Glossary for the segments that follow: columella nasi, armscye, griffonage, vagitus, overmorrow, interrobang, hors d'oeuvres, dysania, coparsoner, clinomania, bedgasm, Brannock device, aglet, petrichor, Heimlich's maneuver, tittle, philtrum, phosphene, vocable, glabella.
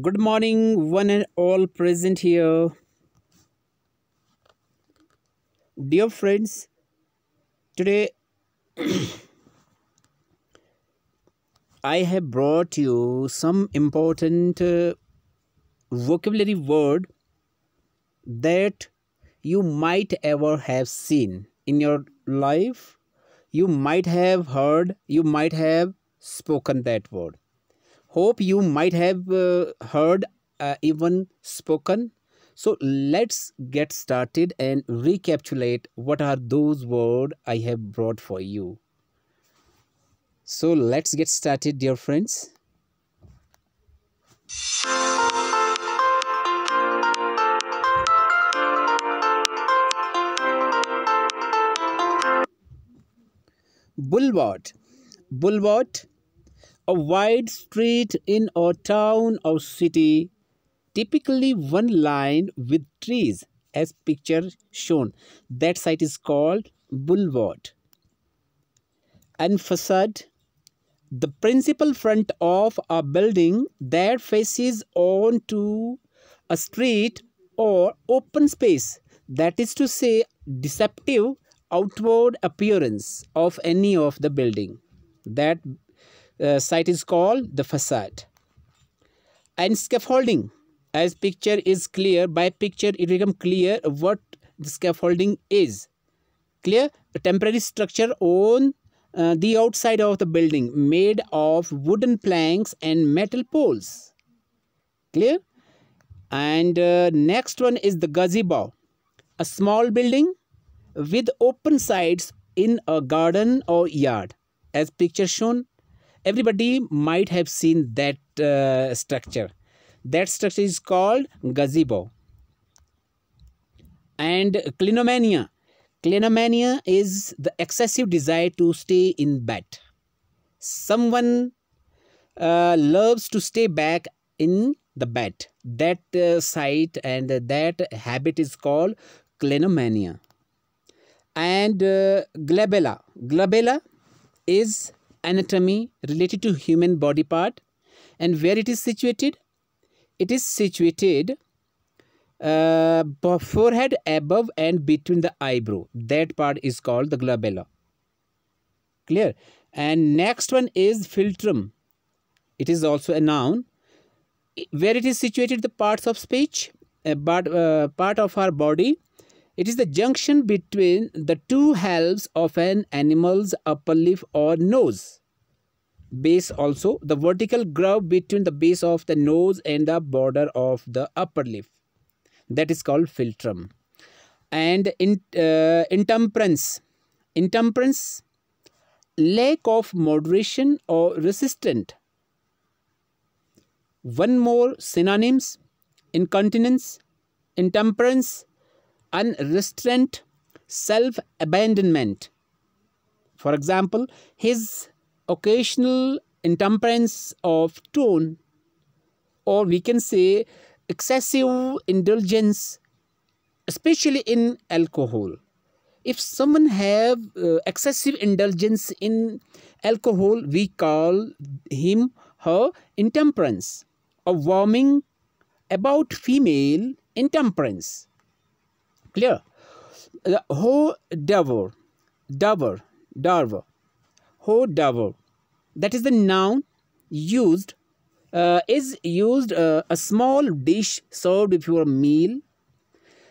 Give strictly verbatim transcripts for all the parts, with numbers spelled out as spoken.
Good morning, one and all present here. Dear friends, today I have brought you some important uh, vocabulary word that you might ever have seen in your life. You might have heard, you might have spoken that word. Hope you might have uh, heard, uh, even spoken. So let's get started and recapitulate what are those words I have brought for you. So let's get started, dear friends. Boulevard. Boulevard, a wide street in a town or city, typically one lined with trees as picture shown. That site is called boulevard. And facade, the principal front of a building that faces onto a street or open space, that is to say deceptive outward appearance of any of the building. That uh, site is called the facade. And scaffolding, as picture is clear, by picture it becomes clear what the scaffolding is. Clear? A temporary structure on uh, the outside of the building made of wooden planks and metal poles. Clear? And uh, next one is the gazebo, a small building with open sides in a garden or yard. As picture shown, everybody might have seen that uh, structure. That structure is called gazebo. And clinomania. Clinomania is the excessive desire to stay in bed. Someone uh, loves to stay back in the bed. That uh, site and that habit is called clinomania. And uh, glabella. Glabella is anatomy related to human body part. And where it is situated? It is situated uh, forehead, above and between the eyebrow. That part is called the glabella. Clear? And next one is philtrum. It is also a noun. Where it is situated, the parts of speech, a part, uh, part of our body. It is the junction between the two halves of an animal's upper lip or nose. Base also, the vertical groove between the base of the nose and the border of the upper lip. That is called philtrum. And in, uh, intemperance. Intemperance, lack of moderation or resistance. One more synonyms: incontinence, intemperance, unrestrained self-abandonment. For example, his occasional intemperance of tone, or we can say excessive indulgence, especially in alcohol. If someone have uh, excessive indulgence in alcohol, we call him her intemperance. A warming about female, intemperance. Clear? The ho dover, dover, dover, ho dover. That is the noun used. Uh, is used uh, a small dish served before a meal,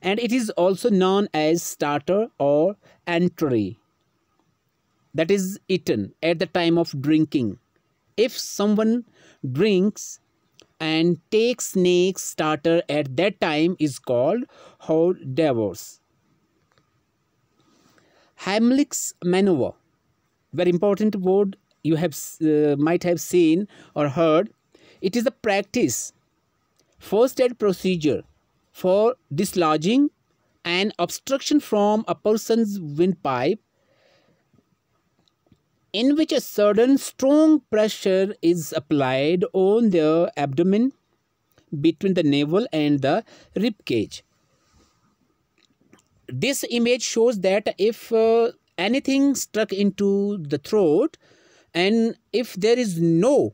and it is also known as starter or entree. That is eaten at the time of drinking. If someone drinks and take snake starter at that time is called hors d'oeuvres. Heimlich's maneuver, very important word you have uh, might have seen or heard. It is a practice, first aid procedure for dislodging an obstruction from a person's windpipe, in which a sudden strong pressure is applied on the abdomen between the navel and the rib cage. This image shows that if uh, anything struck into the throat, and if there is no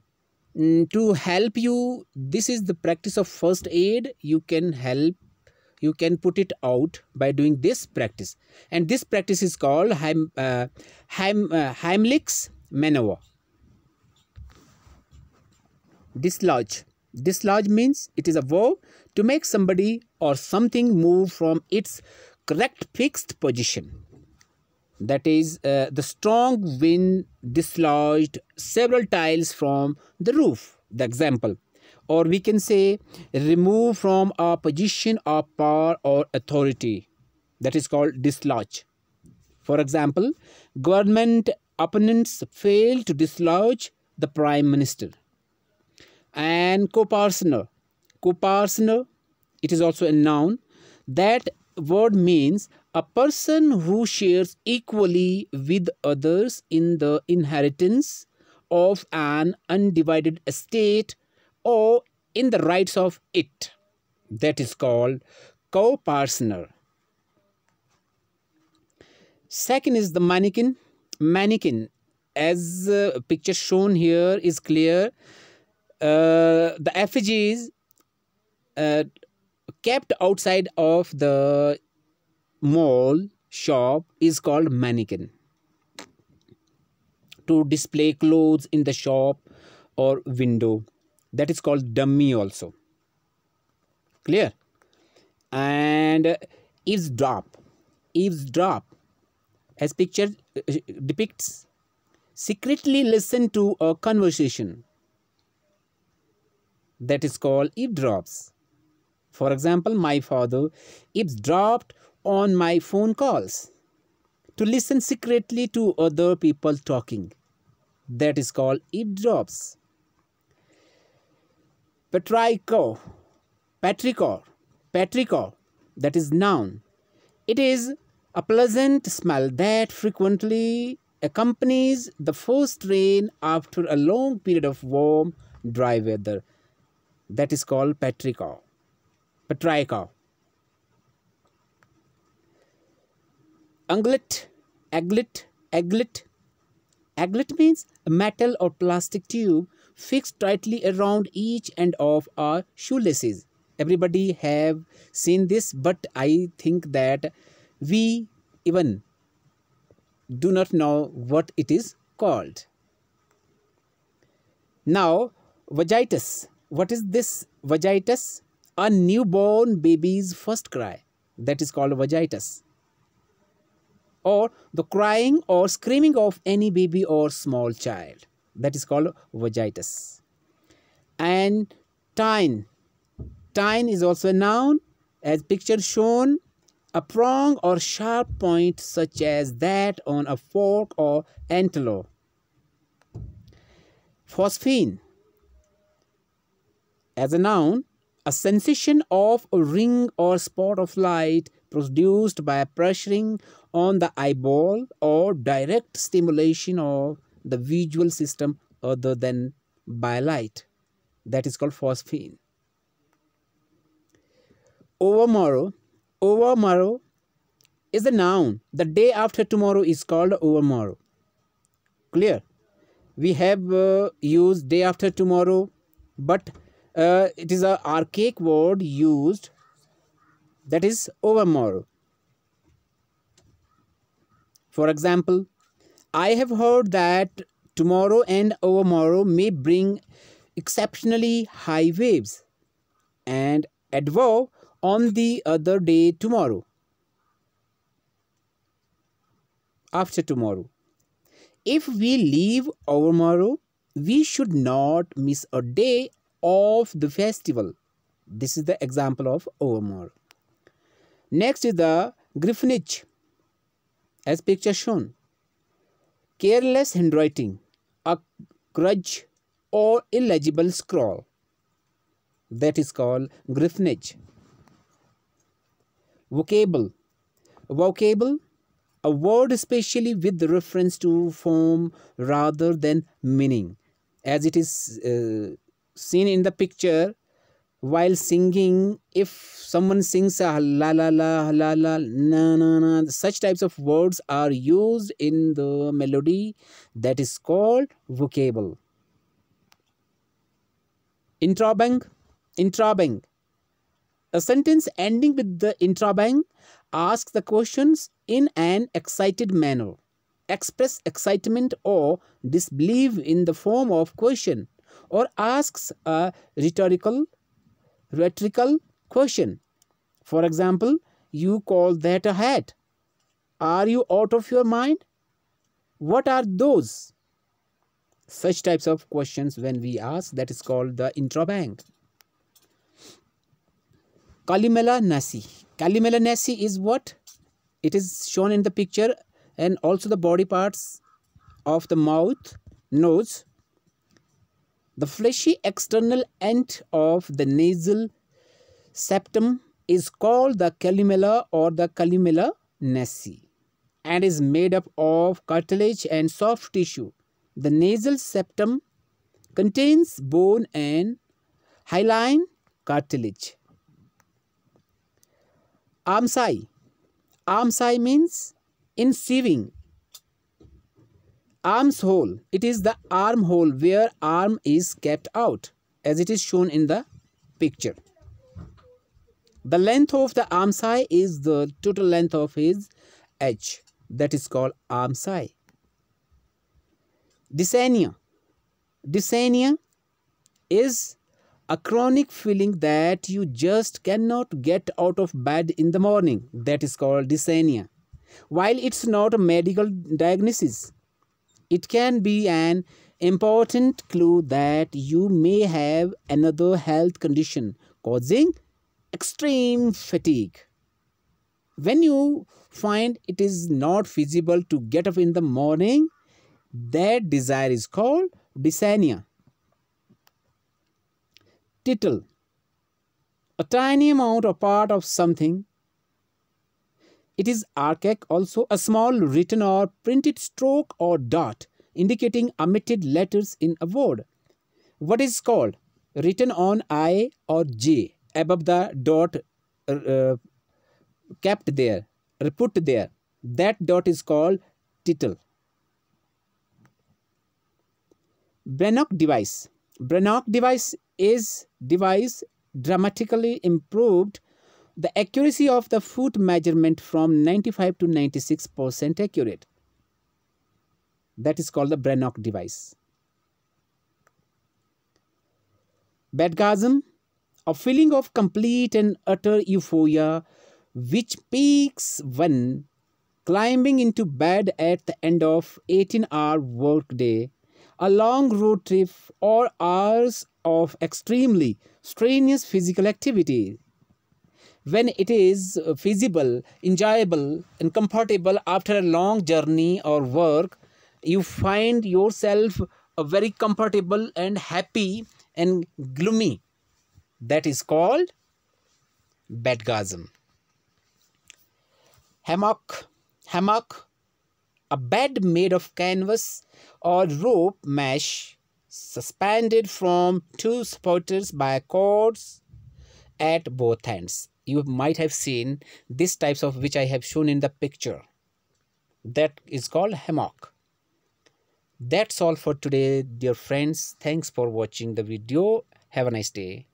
to help you, this is the practice of first aid. You can help, you can put it out by doing this practice. And this practice is called Heim, uh, Heim, uh, Heimlich's maneuver. Dislodge. Dislodge means it is a verb to make somebody or something move from its correct fixed position. That is, uh, the strong wind dislodged several tiles from the roof, the example. Or we can say, remove from a position of power or authority. That is called dislodge. For example, government opponents failed to dislodge the prime minister. And coparsoner. Coparsoner, it is also a noun. That word means a person who shares equally with others in the inheritance of an undivided estate or in the rights of it. That is called coparsoner. Second is the mannequin. Mannequin, as uh, picture shown here is clear. Uh, the effigies uh, kept outside of the mall shop is called mannequin. To display clothes in the shop or window, that is called dummy also. Clear? And uh, eavesdrop. Eavesdrop, as picture depicts, secretly listen to a conversation. That is called eavesdrops. For example, my father eavesdropped on my phone calls. To listen secretly to other people talking. That is called eavesdrops. Petrichor. Petrichor. Petrichor. That is noun. It is a pleasant smell that frequently accompanies the first rain after a long period of warm, dry weather. That is called petrichor. Petrichor. Aglet. Aglet. Aglet. Aglet means a metal or plastic tube fixed tightly around each end of our shoelaces. Everybody have seen this, but I think that we even do not know what it is called. Now, vagitus. What is this vagitus? A newborn baby's first cry. That is called vagitus. Or the crying or screaming of any baby or small child. That is called vagitus. And tine. Tine is also a noun. As picture shown, a prong or sharp point such as that on a fork or antelope. Phosphene. As a noun, a sensation of a ring or spot of light produced by pressuring on the eyeball or direct stimulation of the visual system other than by light. That is called phosphene. Overmorrow. Overmorrow is a noun. The day after tomorrow is called overmorrow. Clear? We have uh, used day after tomorrow, but Uh, it is an archaic word used, that is overmorrow. For example, I have heard that tomorrow and overmorrow may bring exceptionally high waves, and adverb on the other day tomorrow, after tomorrow. If we leave overmorrow, we should not miss a day of the festival. This is the example of overmorrow. Next is the griffonage, as picture shown. Careless handwriting, a grudge or illegible scrawl. That is called griffonage. Vocable. Vocable, a word especially with reference to form rather than meaning, as it is uh, seen in the picture. While singing, if someone sings a la la la la la na na na, such types of words are used in the melody. That is called vocable. Interrobang, interrobang. A sentence ending with the interrobang asks the questions in an excited manner. Express excitement or disbelief in the form of question, or asks a rhetorical, rhetorical question. For example, you call that a hat? Are you out of your mind? What are those? Such types of questions when we ask, that is called the interrobang. Columella nasi. Columella nasi is what? It is shown in the picture, and also the body parts of the mouth, nose. The fleshy external end of the nasal septum is called the columella or the columella nasi, and is made up of cartilage and soft tissue. The nasal septum contains bone and hyaline cartilage. Armscye. Armscye means in sieving. Arms hole. It is the arm hole where arm is kept out, as it is shown in the picture. The length of the armscye is the total length of his edge. That is called armscye. Dysania. Dysania is a chronic feeling that you just cannot get out of bed in the morning. That is called dysania. While it's not a medical diagnosis, it can be an important clue that you may have another health condition causing extreme fatigue. When you find it is not feasible to get up in the morning, that desire is called dysania. Tittle. A tiny amount or part of something. It is archaic also. A small written or printed stroke or dot indicating omitted letters in a word. What is called? Written on I or J above the dot uh, kept there, put there. That dot is called tittle. Brannock device. Brannock device is device dramatically improved the accuracy of the foot measurement from ninety-five to ninety-six percent accurate. That is called the Brannock device. Bedgasm. A feeling of complete and utter euphoria which peaks when climbing into bed at the end of eighteen hour workday, a long road trip, or hours of extremely strenuous physical activity. When it is feasible, enjoyable and comfortable after a long journey or work, you find yourself very comfortable and happy and gloomy. That is called bedgasm. Hammock. Hammock. A bed made of canvas or rope mesh suspended from two supporters by cords at both ends. You might have seen these types of which I have shown in the picture. That is called hammock. That's all for today, dear friends. Thanks for watching the video. Have a nice day.